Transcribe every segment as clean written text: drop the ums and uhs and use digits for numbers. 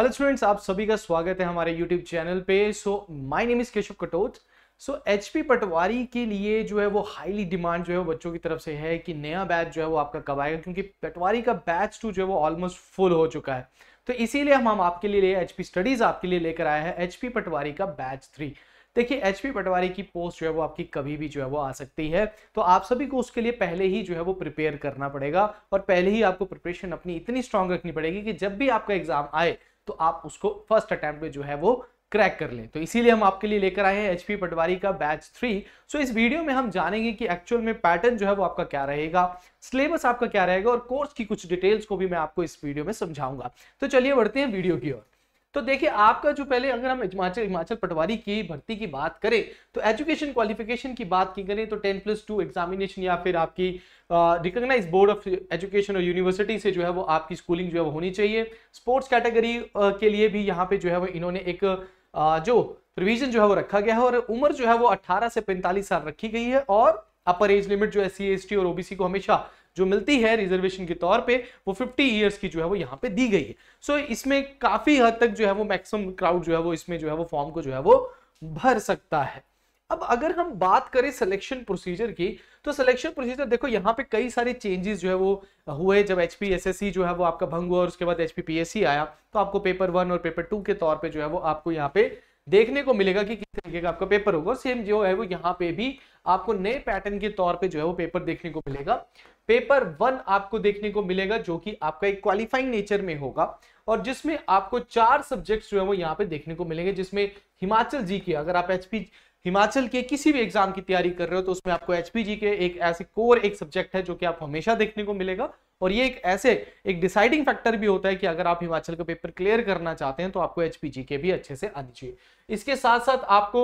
Hello students, आप सभी का स्वागत है हमारे यूट्यूब चैनल पे। So my name is Keshav कटोट। So HP पटवारी के लिए जो है वो हाईली डिमांड जो है बच्चों की तरफ से है कि नया बैच जो है वो आपका कब आएगा, क्योंकि पटवारी का बैच टू जो है वो ऑलमोस्ट फुल हो चुका है। तो इसीलिए हम आपके लिए एचपी स्टडीज आपके लिए लेकर आए हैं एचपी पटवारी का बैच 3। देखिए, एचपी पटवारी की पोस्ट जो है वो आपकी कभी भी जो है वो आ सकती है, तो आप सभी को उसके लिए पहले ही जो है वो प्रिपेयर करना पड़ेगा और पहले ही आपको प्रिपरेशन अपनी इतनी स्ट्रांग रखनी पड़ेगी कि जब भी आपका एग्जाम आए तो आप उसको फर्स्ट अटेम्प्ट में जो है वो क्रैक कर लें। तो इसीलिए हम आपके लिए लेकर आए हैं एचपी पटवारी का बैच 3। सो इस वीडियो में हम जानेंगे कि एक्चुअल में पैटर्न जो है वो आपका क्या रहेगा, सिलेबस आपका क्या रहेगा और कोर्स की कुछ डिटेल्स को भी मैं आपको इस वीडियो में समझाऊंगा। तो चलिए बढ़ते हैं वीडियो की ओर। तो देखिए, आपका जो पहले अगर हम हिमाचल पटवारी की भर्ती की बात करें तो एजुकेशन क्वालिफिकेशन की बात की करें तो 10+2 एग्जामिनेशन या फिर आपकी रिकॉग्नाइज्ड बोर्ड ऑफ एजुकेशन और यूनिवर्सिटी से जो है वो आपकी स्कूलिंग जो है वो होनी चाहिए। स्पोर्ट्स कैटेगरी के लिए भी यहाँ पे जो है वो इन्होंने एक जो प्रोविजन जो है वो रखा गया है और उम्र जो है वो 18 से 45 साल रखी गई है और अपर एज लिमिट जो SC, ST और OBC को हमेशा जो मिलती है रिजर्वेशन के तौर पे वो 50 ईयर्स की जो है वो यहाँ पे दी गई है। सो इसमें काफी हद तक जो है वो मैक्सिमम क्राउड जो है वो इसमें जो है वो फॉर्म को जो है वो भर सकता है। अब अगर हम बात करें सिलेक्शन प्रोसीजर की, तो सिलेक्शन प्रोसीजर देखो यहाँ पे कई सारे चेंजेस जो है वो हुए। जब HP SSC जो है वो आपका भंग हुआ और उसके बाद HP PSC आया तो आपको पेपर 1 और पेपर 2 के तौर पर जो है वो आपको यहाँ पे देखने को मिलेगा कि किस तरीके का आपका पेपर होगा। सेम जो है वो यहाँ पे भी आपको नए पैटर्न के तौर पे जो है वो पेपर देखने को मिलेगा। पेपर 1 आपको देखने को मिलेगा जो कि आपका एक क्वालिफाइंग नेचर में होगा और जिसमें आपको 4 सब्जेक्ट्स जो है वो यहाँ पे देखने को मिलेंगे, जिसमें हिमाचल जी के, अगर आप HP हिमाचल के किसी भी एग्जाम की तैयारी कर रहे हो तो उसमें आपको HP जी के एक ऐसे कोर एक सब्जेक्ट है जो कि आपको हमेशा देखने को मिलेगा और ये एक ऐसे एक डिसाइडिंग फैक्टर भी होता है कि अगर आप हिमाचल का पेपर क्लियर करना चाहते हैं तो आपको HP जी के भी अच्छे से आनी चाहिए। इसके साथ साथ आपको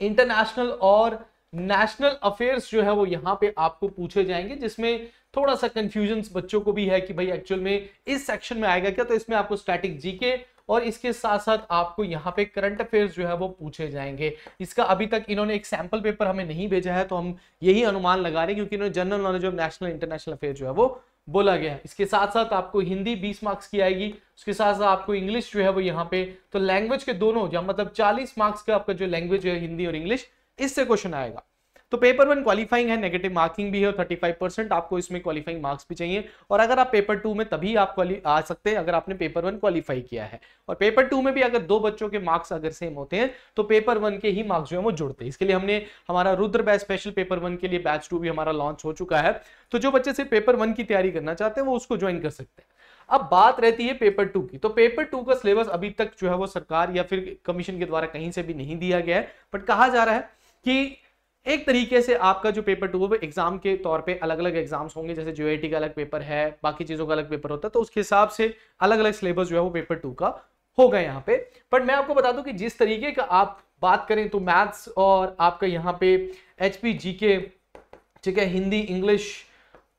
इंटरनेशनल और नेशनल अफेयर्स जो है वो यहाँ पे आपको पूछे जाएंगे, जिसमें थोड़ा सा कंफ्यूजन बच्चों को भी है कि भाई एक्चुअल में इस सेक्शन में आएगा क्या, तो इसमें आपको स्टैटिक जीके और इसके साथ साथ आपको यहाँ पे करंट अफेयर्स जो है वो पूछे जाएंगे। इसका अभी तक इन्होंने एक सैंपल पेपर हमें नहीं भेजा है तो हम यही अनुमान लगा रहे हैं, क्योंकि इन्होंने general knowledge of national international affair जो है वो बोला गया है। इसके साथ साथ आपको हिंदी 20 मार्क्स की आएगी, उसके साथ साथ आपको इंग्लिश जो है वो यहाँ पे, तो लैंग्वेज के दोनों या मतलब 40 मार्क्स का आपका जो लैंग्वेज है हिंदी और इंग्लिश, इससे क्वेश्चन आएगा। तो पेपर 1 क्वालिफाइंग है, नेगेटिव मार्किंग भी है और 35% आपको इसमें क्वालिफाइंग मार्क्स भी चाहिए और अगर आप पेपर 2 में तभी आप आ सकते हैं अगर आपने पेपर 1 क्वालिफाई किया है और पेपर 2 में भी अगर 2 बच्चों के मार्क्स अगर सेम होते हैं तो पेपर 1 के ही मार्क्स जो है वो जुड़ते हैं। इसके लिए हमने हमारा रुद्र बैच स्पेशल पेपर 1 के लिए बैच 2 भी हमारा लॉन्च हो चुका है, तो जो बच्चे सिर्फ पेपर 1 की तैयारी करना चाहते हैं वो उसको ज्वाइन कर सकते हैं। अब बात रहती है पेपर 2 की, तो पेपर 2 का सिलेबस अभी तक जो है वो सरकार या फिर कमीशन के द्वारा कहीं से भी नहीं दिया गया है, बट कहा जा रहा है कि एक तरीके से आपका जो पेपर 2 है एग्जाम के तौर पे अलग अलग एग्जाम्स होंगे, जैसे JAT का अलग पेपर है, बाकी चीजों का अलग पेपर होता है, तो उसके हिसाब से अलग अलग सिलेबस जो है वो पेपर 2 का होगा यहाँ पे। बट मैं आपको बता दूं कि जिस तरीके का आप बात करें तो मैथ्स और आपका यहाँ पे HP GK, ठीक है, हिंदी इंग्लिश,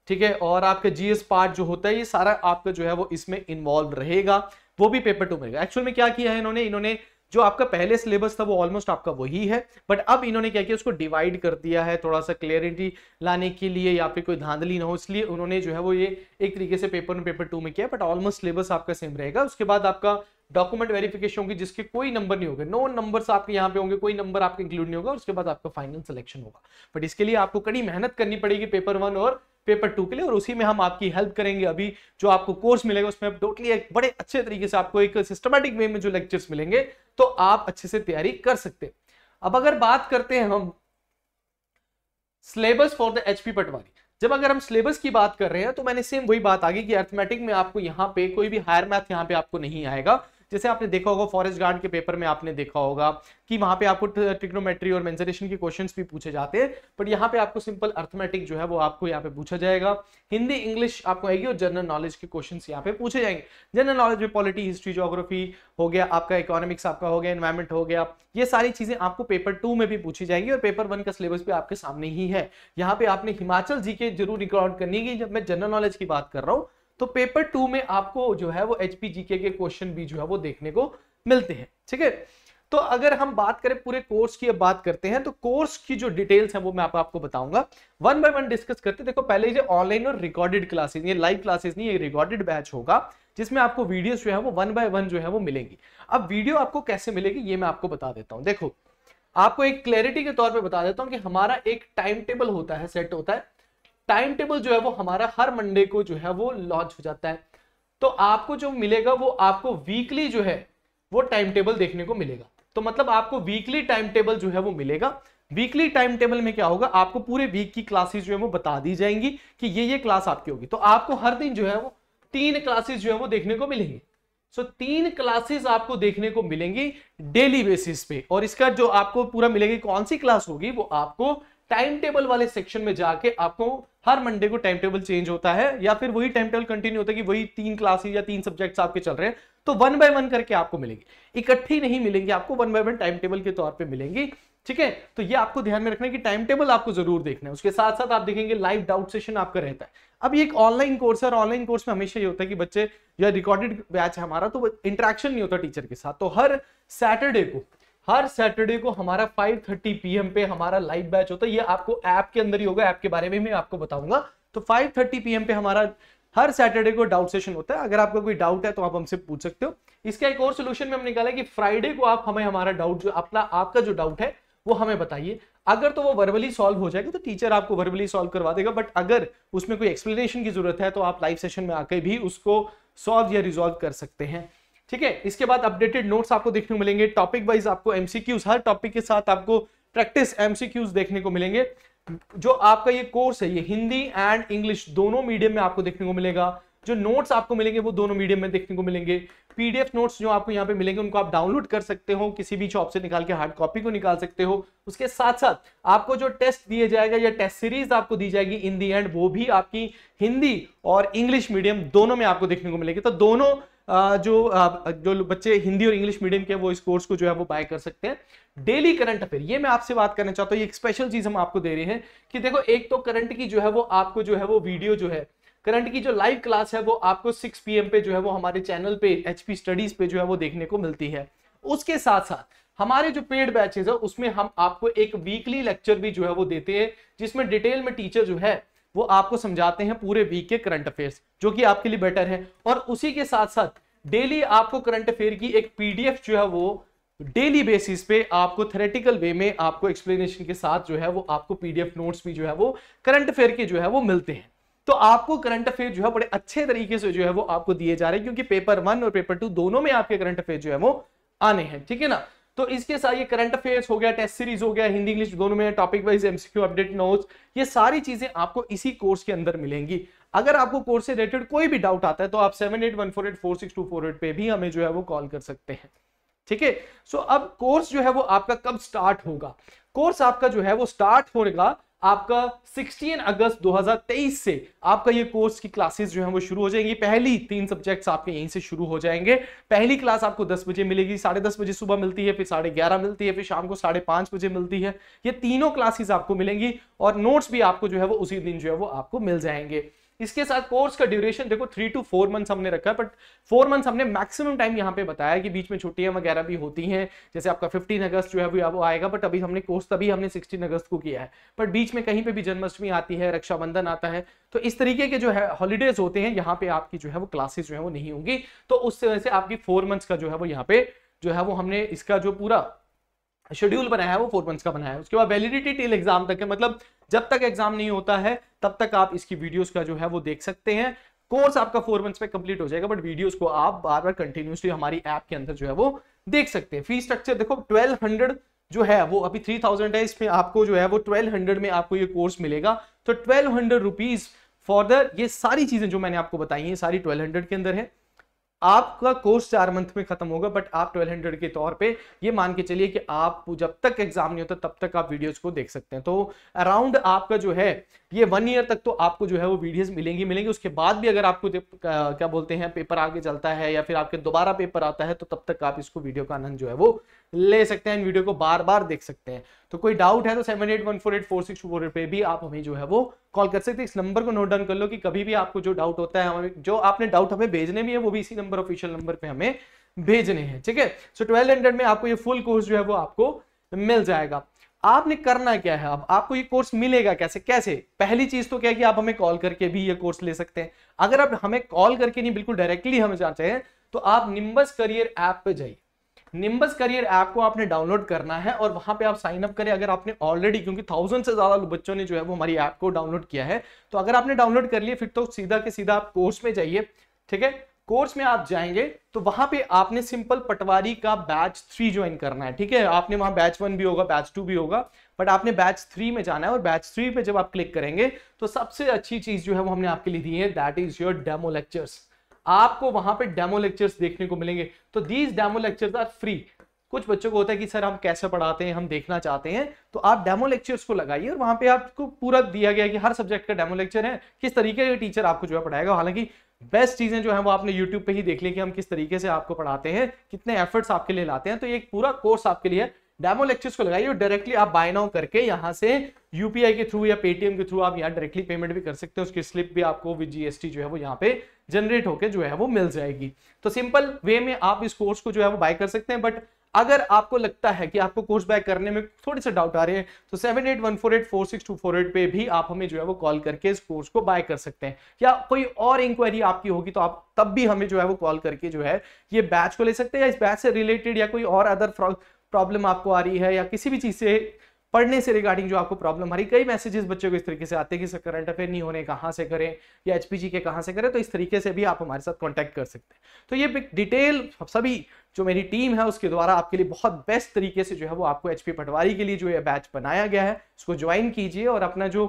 ठीक है, और आपका GS पार्ट जो होता है ये सारा आपका जो है वो इसमें इन्वॉल्व रहेगा, वो भी पेपर 2 में रहेगा। एक्चुअल में क्या किया है इन्होंने जो आपका पहले सिलेबस था वो ऑलमोस्ट आपका वही है, बट अब इन्होंने क्या किया उसको डिवाइड कर दिया है, थोड़ा सा क्लियरिटी लाने के लिए या फिर कोई धांधली ना हो, इसलिए उन्होंने जो है वो ये एक तरीके से पेपर 1 पेपर 2 में किया, बट ऑलमोस्ट सिलेबस आपका सेम रहेगा। उसके बाद आपका डॉक्यूमेंट वेरिफिकेशन होगी जिसके कोई नंबर नहीं होगा, 9 नंबर्स आपके यहाँ पे होंगे, कोई नंबर आपके इंक्लूड नहीं होगा। उसके बाद आपका फाइनल सिलेक्शन होगा, बट इसके लिए आपको कड़ी मेहनत करनी पड़ेगी पेपर 1 और पेपर 2 के लिए और उसी में हम आपकी हेल्प करेंगे। अभी जो आपको कोर्स मिलेगा उसमें टोटली एक बड़े अच्छे तरीके से आपको एक सिस्टमैटिक वे में जो लेक्चर्स मिलेंगे तो आप अच्छे से तैयारी कर सकते हैं। अब अगर बात करते हैं हम syllabus for the HP Patwari, जब अगर हम सिलेबस की बात कर रहे हैं तो मैंने सेम वही बात आ गई कि अर्थमेटिक में आपको यहाँ पे कोई भी हायर मैथ यहाँ पे आपको नहीं आएगा। जैसे आपने देखा होगा फॉरेस्ट गार्ड के पेपर में आपने देखा होगा कि वहां पे आपको ट्रिग्नोमेट्री और मेंजरेशन के क्वेश्चंस भी पूछे जाते हैं, बट यहाँ पे आपको सिंपल अर्थमेटिक जो है वो आपको यहाँ पे पूछा जाएगा। हिंदी इंग्लिश आपको आएगी और जनरल नॉलेज के क्वेश्चंस यहाँ पे पूछे जाएंगे। जनरल नॉलेज में पॉलिटी, हिस्ट्री, ज्योग्राफी हो गया, आपका इकोनॉमिक्स आपका हो गया, एनवायरमेंट हो गया, ये सारी चीजें आपको पेपर 2 में भी पूछी जाएंगी और पेपर 1 का सिलेबस भी आपके सामने ही है। यहाँ पे आपने हिमाचल जी के जरूर रिकॉर्ड करनी है। जब मैं जनरल नॉलेज की बात कर रहा हूँ तो पेपर 2 में आपको जो है वो HP GK के क्वेश्चन भी जो है वो देखने को मिलते हैं, ठीक है। तो अगर हम बात करें पूरे कोर्स की, अब बात करते हैं तो कोर्स की जो डिटेल्स हैं वो मैं आपको बताऊंगा, वन बाय वन डिस्कस करते। देखो पहले ये ऑनलाइन और रिकॉर्डेड क्लासेस, ये लाइव क्लासेस नहीं, ये रिकॉर्डेड बैच होगा जिसमें आपको वीडियोस जो है वो वन बाय वन जो है वो मिलेंगी। अब वीडियो आपको कैसे मिलेगी ये मैं आपको बता देता हूँ। देखो आपको एक क्लैरिटी के तौर पे बता देता हूँ कि हमारा एक टाइम टेबल होता है, सेट होता है। टाइम टेबल जो है वो हमारा हर मंडे को जो है वो लॉन्च हो जाता है। तो आपको जो मिलेगा वो आपको वीकली जो है वो टाइम टेबल देखने को मिलेगा। तो मतलब आपको वीकली टाइम टेबल जो है वो मिलेगा। वीकली टाइम टेबल में क्या होगा, आपको पूरे वीक की क्लासेस जो है वो बता दी जाएंगी कि ये क्लास आपकी होगी। तो आपको हर दिन जो है वो तीन क्लासेस जो है वो देखने को मिलेंगी। सो तीन क्लासेस आपको देखने को मिलेंगी डेली बेसिस पे। और इसका जो आपको पूरा मिलेगी कौन सी क्लास होगी वो आपको टाइम टेबल वाले सेक्शन में जाके, आपको हर मंडे को टाइम टेबल चेंज होता है या फिर वही टाइम टेबल कंटिन्यू होता है कि वही तीन क्लासेस या तीन सब्जेक्ट्स आपके चल रहे हैं। तो वन बाय वन करके आपको मिलेंगे, इकट्ठी नहीं मिलेंगे, आपको one by one time table के तौर पे मिलेंगी। ठीक है, तो ये आपको ध्यान में रखना है कि टाइम टेबल आपको जरूर देखना है। उसके साथ साथ आप देखेंगे लाइव डाउट सेशन आपका रहता है। अब ये एक ऑनलाइन कोर्स है और ऑनलाइन कोर्स में हमेशा ये होता है कि बच्चे, या रिकॉर्डेड बैच है हमारा, तो इंटरेक्शन नहीं होता टीचर के साथ। तो हर सैटरडे को हमारा 5:30 PM पे हमारा लाइव बैच होता है। ये आपको ऐप के अंदर ही होगा, ऐप के बारे में मैं आपको बताऊंगा। तो 5:30 PM पे हमारा हर सैटरडे को डाउट सेशन होता है। अगर आपका कोई डाउट है तो आप हमसे पूछ सकते हो। इसका एक और सोल्यूशन में हम निकाला कि फ्राइडे को आप हमें हमारा डाउट जो आपका जो डाउट है वो हमें बताइए। अगर तो वो वर्बली सॉल्व हो जाएगा तो टीचर आपको वर्बली सॉल्व करवा देगा, बट अगर उसमें कोई एक्सप्लेनेशन की जरूरत है तो आप लाइव सेशन में आकर भी उसको सॉल्व या रिजॉल्व कर सकते हैं। ठीक है, इसके बाद अपडेटेड नोट्स आपको देखने को मिलेंगे। टॉपिक वाइज आपको एमसीक्यूज, हर टॉपिक के साथ आपको प्रैक्टिस एमसीक्यूज देखने को मिलेंगे। जो आपका ये कोर्स है ये हिंदी एंड इंग्लिश दोनों मीडियम में आपको देखने को मिलेगा। जो नोट्स आपको मिलेंगे वो दोनों मीडियम में देखने को मिलेंगे। पीडीएफ नोट्स जो आपको यहाँ पे मिलेंगे उनको आप डाउनलोड कर सकते हो, किसी भी शॉप से निकाल के हार्ड कॉपी को निकाल सकते हो। उसके साथ साथ आपको जो टेस्ट दिए जाएगा या टेस्ट सीरीज आपको दी जाएगी इन दी एंड, वो भी आपकी हिंदी और इंग्लिश मीडियम दोनों में आपको देखने को मिलेगी। तो दोनों जो बच्चे हिंदी और इंग्लिश मीडियम के वो इस कोर्स को जो है वो बाय कर सकते हैं। डेली करंट अफेयर, ये मैं आपसे बात करना चाहता हूँ, ये एक स्पेशल चीज हम आपको दे रहे हैं कि देखो एक तो करंट की जो है वो आपको जो है वो वीडियो जो है करंट की जो लाइव क्लास है वो आपको 6 PM पे जो है वो हमारे चैनल पे HP स्टडीज पे जो है वो देखने को मिलती है। उसके साथ साथ हमारे जो पेड बैचेस है उसमें हम आपको एक वीकली लेक्चर भी जो है वो देते हैं जिसमें डिटेल में टीचर जो है वो आपको समझाते हैं पूरे वीक के करंट अफेयर्स, जो कि आपके लिए बेटर है। और उसी के साथ साथ डेली आपको करंट अफेयर की एक PDF जो है वो डेली बेसिस पे आपको थ्योरेटिकल वे में आपको एक्सप्लेनेशन के साथ जो है वो आपको PDF नोट्स भी जो है वो करंट अफेयर के जो है वो मिलते हैं। तो आपको करंट अफेयर जो है बड़े अच्छे तरीके से जो है वो आपको दिए जा रहे हैं, क्योंकि पेपर 1 और पेपर 2 दोनों में आपके करंट अफेयर जो है वो आने हैं। ठीक है ना, तो इसके साथ ये करंट अफेयर्स हो गया, टेस्ट सीरीज हो गया, हिंदी इंग्लिश दोनों में, topic wise MCQ, update notes, ये सारी चीजें आपको इसी कोर्स के अंदर मिलेंगी। अगर आपको कोर्स से रिलेटेड कोई भी डाउट आता है तो आप 7814846248 पे भी हमें जो है वो कॉल कर सकते हैं। ठीक है, सो अब कोर्स जो है वो आपका कब स्टार्ट होगा? कोर्स आपका जो है वो स्टार्ट होगा आपका 16 अगस्त 2023 से। आपका ये कोर्स की क्लासेस जो है वो शुरू हो जाएंगी। पहली 3 सब्जेक्ट्स आपके यहीं से शुरू हो जाएंगे। पहली क्लास आपको 10 बजे मिलेगी, 10:30 बजे सुबह मिलती है, फिर 11:30 मिलती है, फिर शाम को 5:30 बजे मिलती है। ये तीनों क्लासेस आपको मिलेंगी और नोट्स भी आपको जो है वो उसी दिन जो है वो आपको मिल जाएंगे। इसके साथ कोर्स का ड्यूरेशन देखो 3 to 4 months हमने रखा है, बट 4 months हमने मैक्सिमम टाइम यहाँ पे बताया कि बीच में छुट्टियां वगैरह भी होती हैं। जैसे आपका 15 अगस्त जो है वो आएगा, बट अभी हमने कोर्स तभी हमने 16 अगस्त को किया है, बट बीच में कहीं पे भी जन्माष्टमी आती है, रक्षाबंधन आता है, तो इस तरीके के जो है हॉलीडेज होते हैं, यहाँ पे आपकी जो है वो क्लासेस जो है वो नहीं होंगी। तो उस वजह से आपकी 4 months का जो है वो यहाँ पे जो है वो हमने इसका जो पूरा शेड्यूल बनाया है वो 4 months का बनाया है। उसके बाद वैलिडिटी टिल एग्जाम तक है, मतलब जब तक एग्जाम नहीं होता है तब तक आप इसकी वीडियोस का जो है वो देख सकते हैं। कोर्स आपका 4 months में कंप्लीट हो जाएगा, बट वीडियोस को आप बार बार कंटिन्यूसली हमारी ऐप के अंदर जो है वो देख सकते हैं। फी स्ट्रक्चर देखो 1200 जो है वो, अभी 3000 है, इसमें आपको जो है वो 1200 में आपको ये कोर्स मिलेगा। तो 1200 रुपीज फॉर द, ये सारी चीजें जो मैंने आपको बताई है सारी 1200 के अंदर है। आपका कोर्स 4 month में खत्म होगा, बट आप 1200 के तौर पे ये मान के चलिए कि आप जब तक एग्जाम नहीं होता तब तक आप वीडियोस को देख सकते हैं। तो अराउंड आपका जो है ये 1 year तक तो आपको जो है वो वीडियोस मिलेंगी। उसके बाद भी अगर आपको क्या बोलते हैं पेपर आगे चलता है या फिर आपके दोबारा पेपर आता है तो तब तक आप इसको वीडियो का आनंद जो है वो ले सकते हैं, वीडियो को बार बार देख सकते हैं। तो कोई डाउट है तो 7814846248 पे भी आप हमें जो है वो कॉल कर सकते हैं। इस नंबर को नोट डाउन कर लो कि कभी भी आपको जो डाउट होता है, हमें जो आपने डाउट हमें भेजने भी है वो भी इसी नंबर ऑफिशियल नंबर पे हमें भेजने हैं, ठीक है। सो 1200 में आपको ये फुल कोर्स जो है वो आपको मिल जाएगा। आपने करना क्या है, अब आपको ये कोर्स मिलेगा कैसे कैसे? पहली चीज तो क्या है कि आप हमें कॉल करके भी ये कोर्स ले सकते हैं। अगर आप हमें कॉल करके नहीं, बिल्कुल डायरेक्टली हमें चाहते हैं, तो आप निम्बस करियर ऐप पे जाइए। निम्बस करियर ऐप को आपने डाउनलोड करना है और वहां पे आप साइन अप करें। अगर आपने ऑलरेडी, क्योंकि 1000 से ज्यादा बच्चों ने जो है वो हमारी ऐप को डाउनलोड किया है, तो अगर आपने डाउनलोड कर लिए फिर तो सीधा के सीधा आप कोर्स में जाइए, ठीक है। कोर्स में आप जाएंगे तो वहां पे आपने सिंपल पटवारी का बैच 3 ज्वाइन करना है, ठीक है। आपने वहां बैच 1 भी होगा, बैच 2 भी होगा, बट आपने बैच 3 में जाना है। और बैच 3 पे जब आप क्लिक करेंगे तो सबसे अच्छी चीज जो है वो हमने आपके लिए दी है, that is your demo lectures. आपको वहां पे डेमो लेक्चर्स देखने को मिलेंगे। तो these demo lectures are free. कुछ बच्चों को होता है कि सर हम कैसे पढ़ाते हैं, हम देखना चाहते हैं, तो आप डेमो लेक्चर्स को लगाइए और वहां पे आपको पूरा दिया गया कि हर सब्जेक्ट का डेमो लेक्चर है, किस तरीके से टीचर आपको जो है पढ़ाएगा। हालांकि बेस्ट चीजें जो है वो आपने YouTube पे ही देख ली कि हम किस तरीके से आपको पढ़ाते हैं, कितने एफर्ट्स आपके लिए लाते हैं। तो ये एक पूरा कोर्स आपके लिए डेमो लेक्चर्स को लगाइए और डायरेक्टली आप बाय नाउ करके यहाँ से यूपीआई के थ्रू या पेटीएम के थ्रू आप यहाँ डायरेक्टली पेमेंट भी कर सकते हैं। उसकी स्लिप भी आपको विद जीएसटी जो है वो यहाँ पे जनरेट होकर जो है वो मिल जाएगी। तो सिंपल वे में आप इस कोर्स को जो है वो बाय कर सकते हैं। बट अगर आपको लगता है कि आपको कोर्स बाय करने में थोड़े से डाउट आ रहे हैं तो 7814846248 पे भी आप हमें जो है वो कॉल करके इस कोर्स को बाय कर सकते हैं। या कोई और इंक्वायरी आपकी होगी तो आप तब भी हमें जो है वो कॉल करके जो है ये बैच को ले सकते हैं। या इस बैच से रिलेटेड या कोई और अदर प्रॉब्लम आपको आ रही है या किसी भी चीज से पढ़ने से रिगार्डिंग जो आपको प्रॉब्लम आ रही है, कई मैसेजेस बच्चों को इस तरीके से आते हैं कि सर करंट अफेयर नहीं होने कहाँ से करें या एचपीजी के कहाँ से करें, तो इस तरीके से भी आप हमारे साथ कांटेक्ट कर सकते हैं। तो ये डिटेल सभी जो मेरी टीम है उसके द्वारा आपके लिए बहुत बेस्ट तरीके से जो है वो आपको एचपी पटवारी के लिए जो ये बैच बनाया गया है उसको ज्वाइन कीजिए और अपना जो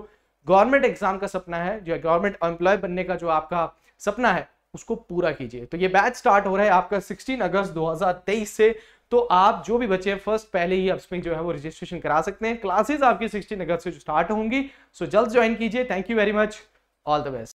गवर्नमेंट एग्जाम का सपना है, जो गवर्नमेंट एम्प्लॉय बनने का जो आपका सपना है, उसको पूरा कीजिए। तो ये बैच स्टार्ट हो रहा है आपका 16 अगस्त 2023 से। तो आप जो भी बच्चे हैं फर्स्ट पहले ही अपस्पिंग जो है वो रजिस्ट्रेशन करा सकते हैं। क्लासेस आपकी 16 अगस्त से जो स्टार्ट होंगी, सो जल्द ज्वाइन कीजिए। Thank you very much, all the best.